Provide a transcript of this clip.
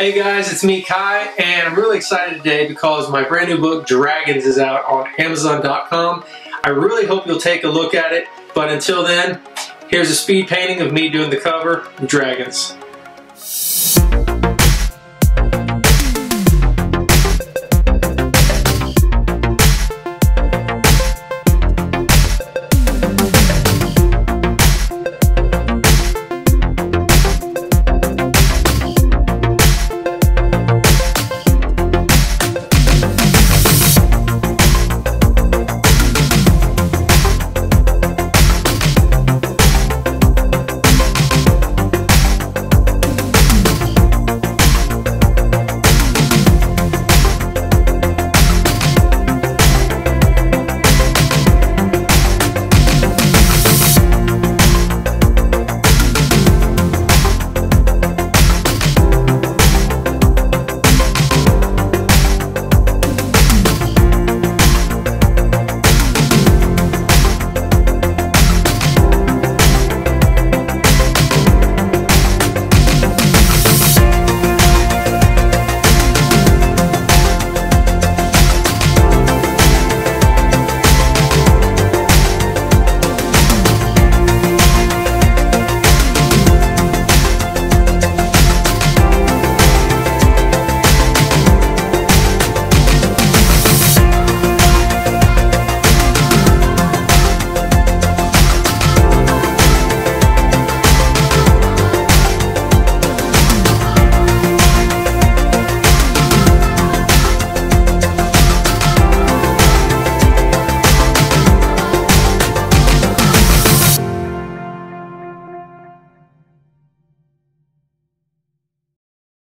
Hey guys, it's me Kai, and I'm really excited today because my brand new book, Dragons, is out on Amazon.com. I really hope you'll take a look at it, but until then, here's a speed painting of me doing the cover, Dragons.